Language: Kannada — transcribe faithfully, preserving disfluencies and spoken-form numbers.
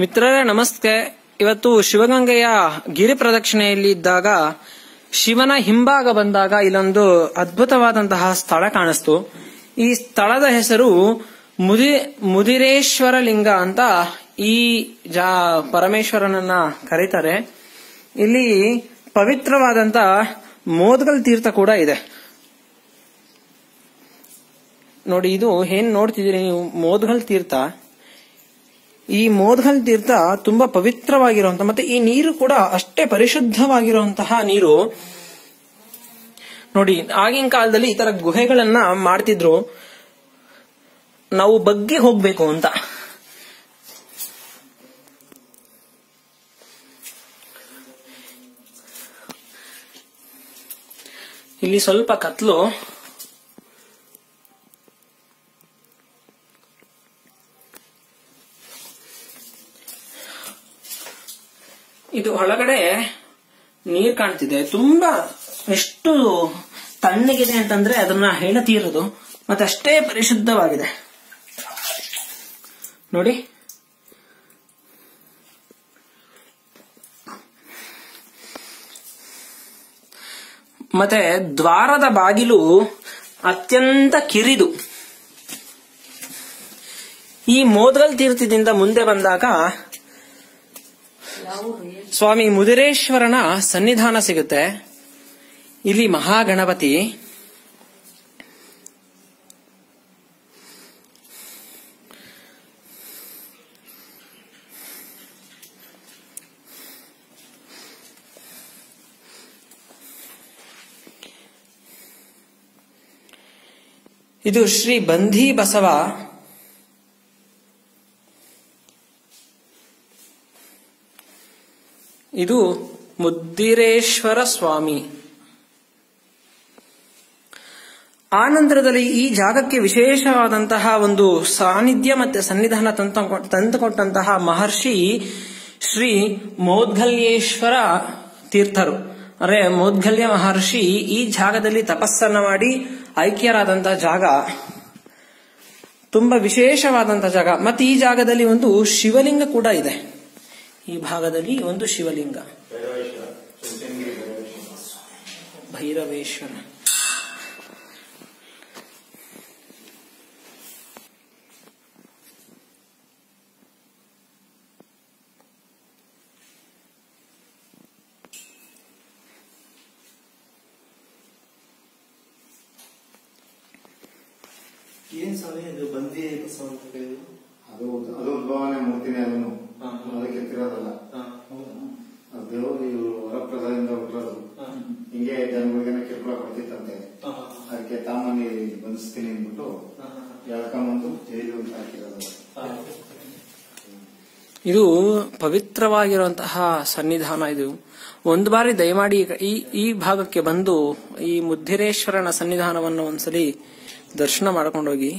ಮಿತ್ರರೇ ನಮಸ್ತೆ। ಇವತ್ತು ಶಿವಗಂಗೆಯ ಗಿರಿ ಪ್ರದಕ್ಷಿಣೆಯಲ್ಲಿ ಇದ್ದಾಗ ಶಿವನ ಹಿಂಭಾಗ ಬಂದಾಗ ಇಲ್ಲೊಂದು ಅದ್ಭುತವಾದಂತಹ ಸ್ಥಳ ಕಾಣಿಸ್ತು। ಈ ಸ್ಥಳದ ಹೆಸರು ಮುದಿ ಮುದಿರೇಶ್ವರ ಲಿಂಗ ಅಂತ ಈ ಜಾ ಪರಮೇಶ್ವರನನ್ನ ಕರೀತಾರೆ। ಇಲ್ಲಿ ಪವಿತ್ರವಾದಂತ ಮೋದ್ಗಲ್ ತೀರ್ಥ ಕೂಡ ಇದೆ ನೋಡಿ। ಇದು ಏನ್ ನೋಡ್ತಿದ್ದೀರಿ ನೀವು, ಮೋದ್ಗಲ್ ತೀರ್ಥ। ಈ ಮೋದ್ಗಲ್ ತೀರ್ಥ ತುಂಬಾ ಪವಿತ್ರವಾಗಿರುವಂತಹ ಮತ್ತೆ ಈ ನೀರು ಕೂಡ ಅಷ್ಟೇ ಪರಿಶುದ್ಧವಾಗಿರುವಂತಹ ನೀರು ನೋಡಿ। ಆಗಿನ ಕಾಲದಲ್ಲಿ ಈ ತರ ಗುಹೆಗಳನ್ನ ಮಾಡ್ತಿದ್ರು, ನಾವು ಬಗ್ಗಿ ಹೋಗ್ಬೇಕು ಅಂತ। ಇಲ್ಲಿ ಸ್ವಲ್ಪ ಕತ್ಲು, ಇದು ಒಳಗಡೆ ನೀರ್ ಕಾಣ್ತಿದೆ। ತುಂಬಾ ಎಷ್ಟು ತಣ್ಣಗಿದೆ ಅಂತಂದ್ರೆ ಅದನ್ನ ಹೆಣತೀರೋದು, ಮತ್ತೆ ಅಷ್ಟೇ ಪರಿಶುದ್ಧವಾಗಿದೆ ನೋಡಿ। ಮತ್ತೆ ದ್ವಾರದ ಬಾಗಿಲು ಅತ್ಯಂತ ಕಿರಿದು। ಈ ಮೋದ್ಗಲ್ ತೀರ್ಥದಿಂದ ಮುಂದೆ ಬಂದಾಗ ಸ್ವಾಮಿ ಮುದಿರೇಶ್ವರನ ಸನ್ನಿಧಾನ ಸಿಗುತ್ತೆ। ಇಲ್ಲಿ ಮಹಾಗಣಪತಿ, ಇದು ಶ್ರೀ ಬಂಧಿ ಬಸವ, ಇದು ಮುದಿರೇಶ್ವರ ಸ್ವಾಮಿ। ಆ ನಂತರದಲ್ಲಿ ಈ ಜಾಗಕ್ಕೆ ವಿಶೇಷವಾದಂತಹ ಒಂದು ಸಾನ್ನಿಧ್ಯ ಮತ್ತೆ ಸನ್ನಿಧಾನ ತಂದುಕೊಟ್ಟಂತಹ ಮಹರ್ಷಿ ಶ್ರೀ ಮೋದ್ಗಲ್ಯೇಶ್ವರ ತೀರ್ಥರು. ಅರೆ ಮೋದ್ಗಲ್ಯ ಮಹರ್ಷಿ ಈ ಜಾಗದಲ್ಲಿ ತಪಸ್ಸನ್ನ ಮಾಡಿ ಐಕ್ಯರಾದಂತಹ ಜಾಗ, ತುಂಬಾ ವಿಶೇಷವಾದಂತಹ ಜಾಗ। ಮತ್ತೆ ಈ ಜಾಗದಲ್ಲಿ ಒಂದು ಶಿವಲಿಂಗ ಕೂಡ ಇದೆ, ಈ ಭಾಗದಲ್ಲಿ ಒಂದು ಶಿವಲಿಂಗ ಭೈರವೇಶ್ವರ। ಏನ್ ಸ್ವಾಮಿ ಇದು ಬಂದಿ ಅದು ಅದು ಉದ್ಭವನೆ ಮೂರ್ತಿನೇ, ಅದನ್ನು ಅದಕ್ಕೆ ತಿರೋದಲ್ಲ, ಅದು ಇವರು ವರಪ್ರಸಾದಿಂದ ಹುಟ್ಟಿರೋದು। ಹಿಂಗೆ ಜನಗಳಿಗೇನ ಕಿರುಕುಳ ಕೊಡ್ತಿತ್ತಂತೆ, ಅದಕ್ಕೆ ತಾಮಲ್ಲಿ ಬಂಧಿಸ್ತೀನಿ ಅಂದ್ಬಿಟ್ಟು ಎಳ್ಕೊಂಬಂದು ಜೈಲು ಹಾಕಿರೋದು। ಇದು ಪವಿತ್ರವಾಗಿರುವಂತಹ ಸನ್ನಿಧಾನ ಇದು। ಒಂದು ಬಾರಿ ದಯಮಾಡಿ ಈ ಈ ಭಾಗಕ್ಕೆ ಬಂದು ಈ ಮುದಿರೇಶ್ವರನ ಸನ್ನಿಧಾನವನ್ನು ಒಂದ್ಸಲಿ ದರ್ಶನ ಮಾಡ್ಕೊಂಡೋಗಿ।